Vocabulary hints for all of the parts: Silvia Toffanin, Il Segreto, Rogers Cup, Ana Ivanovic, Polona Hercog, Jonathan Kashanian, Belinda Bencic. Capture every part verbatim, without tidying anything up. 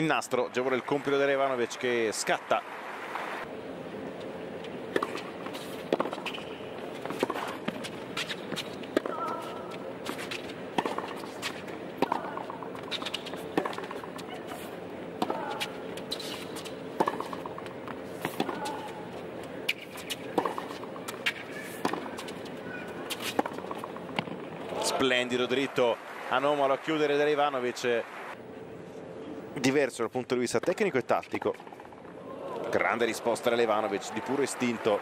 il nastro, agevole il compito della Ivanovic che scatta. Splendido dritto anomalo a chiudere della Ivanovic, diverso dal punto di vista tecnico e tattico. Grande risposta della Ivanovic, di puro istinto.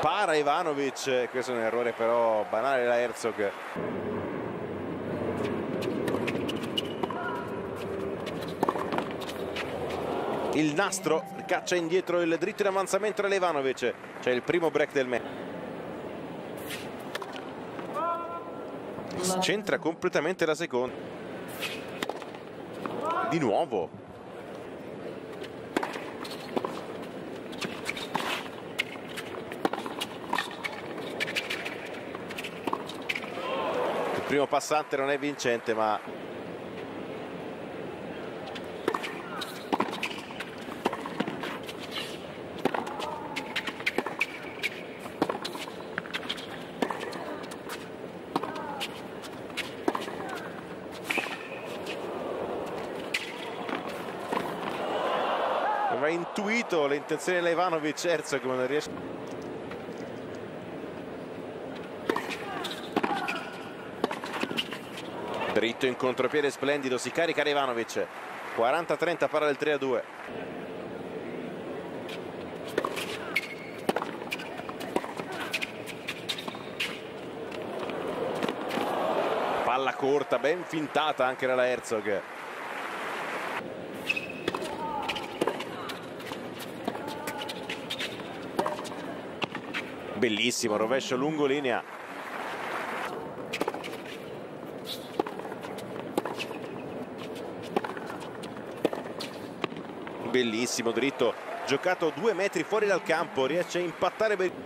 Para Ivanovic, questo è un errore però banale della Hercog. Il nastro caccia indietro il dritto in avanzamento dell'Ivanovic. C'è il primo break del match. Scentra completamente la seconda. Di nuovo. Il primo passante non è vincente, ma ha intuito le intenzioni della Ivanovic. Hercog come non riesce. Dritto in contropiede splendido, si carica Ivanovic. quaranta a trenta, para del tre a due. Palla corta, ben fintata anche dalla Hercog. Bellissimo, rovescio lungo linea. Bellissimo dritto, giocato due metri fuori dal campo, riesce a impattare ben...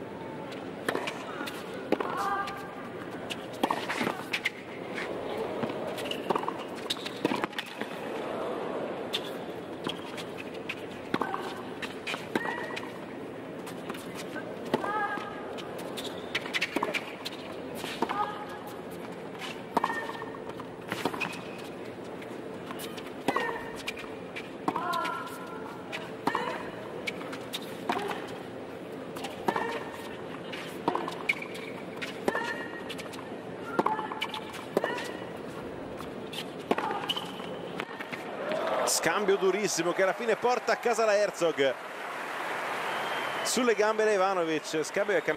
Scambio durissimo che alla fine porta a casa la Hercog. Sulle gambe da Ivanovic. Scambio che...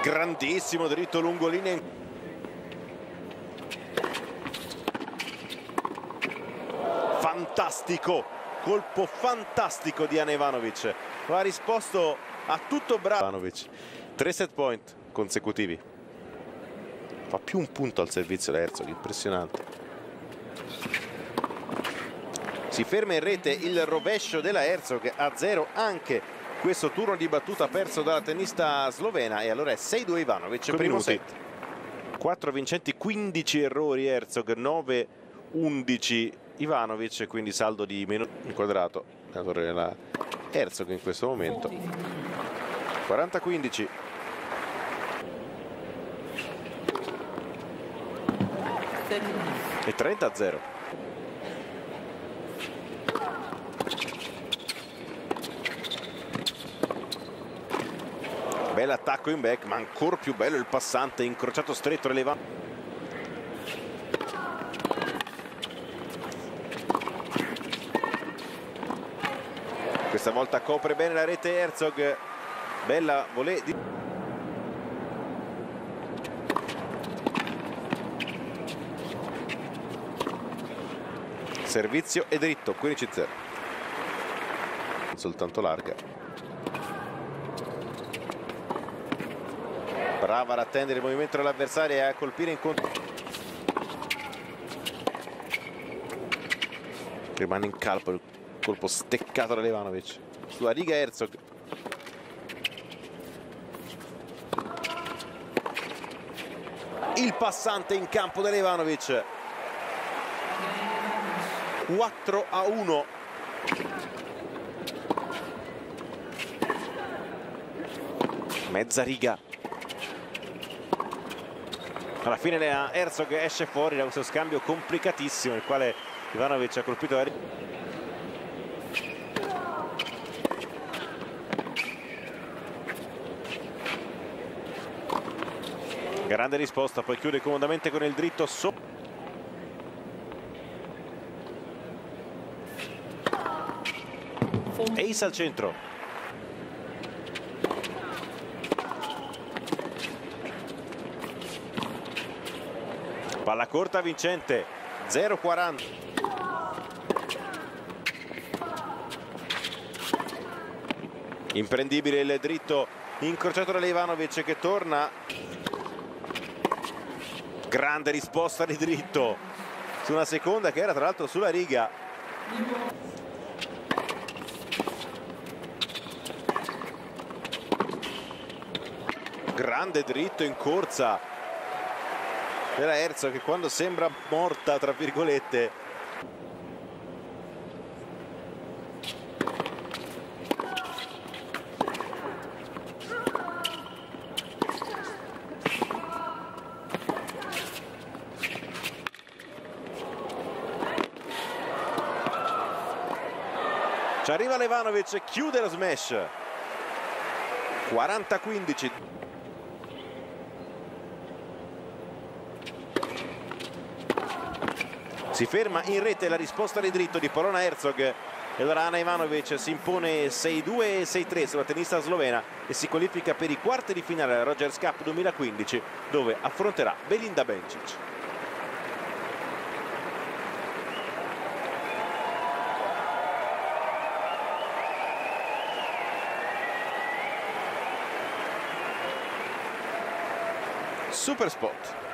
Grandissimo dritto lungo linea. Fantastico. Colpo fantastico di Ana Ivanovic. Ha risposto a tutto bravo Ivanovic. Tre set point consecutivi. Fa più un punto al servizio da Hercog, impressionante. Si ferma in rete il rovescio della Hercog, a zero anche questo turno di battuta perso dalla tennista slovena, e allora è sei due Ivanovic. Con primo set. quattro vincenti, quindici errori Hercog, nove undici Ivanovic, quindi saldo di meno inquadrato la torre della Hercog in questo momento. quaranta a quindici. E trenta a zero. Bel attacco in back, ma ancora più bello il passante incrociato stretto rilevato. Questa volta copre bene la rete Hercog. Bella volée di... Servizio e dritto, quindici a zero. Soltanto larga. Brava ad attendere il movimento dell'avversario e a colpire in contro. rimane in calpo il colpo steccato da Ivanovic. Sulla riga Hercog. Il passante in campo da Ivanovic. quattro a uno. Mezza riga. Alla fine la Hercog esce fuori da questo scambio complicatissimo, il quale Ivanovic ha colpito la riga. Grande risposta, poi chiude comodamente con il dritto sopra. Ace al centro. Palla corta vincente, zero quaranta. Imprendibile il dritto incrociato da Ivanovic che torna. Grande risposta di dritto su una seconda che era tra l'altro sulla riga. Grande dritto in corsa della Hercog che quando sembra morta tra virgolette ci arriva Ivanovic, chiude lo smash. quaranta a quindici. Si ferma in rete la risposta di dritto di Polona Hercog. E allora Ana Ivanovic si impone sei due e sei tre sulla tennista slovena e si qualifica per i quarti di finale alla Rogers Cup duemilaquindici, dove affronterà Belinda Bencic. Super spot.